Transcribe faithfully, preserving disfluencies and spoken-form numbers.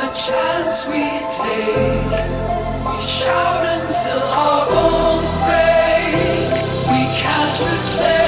the chance we take. We shout until our bones break. We can't replace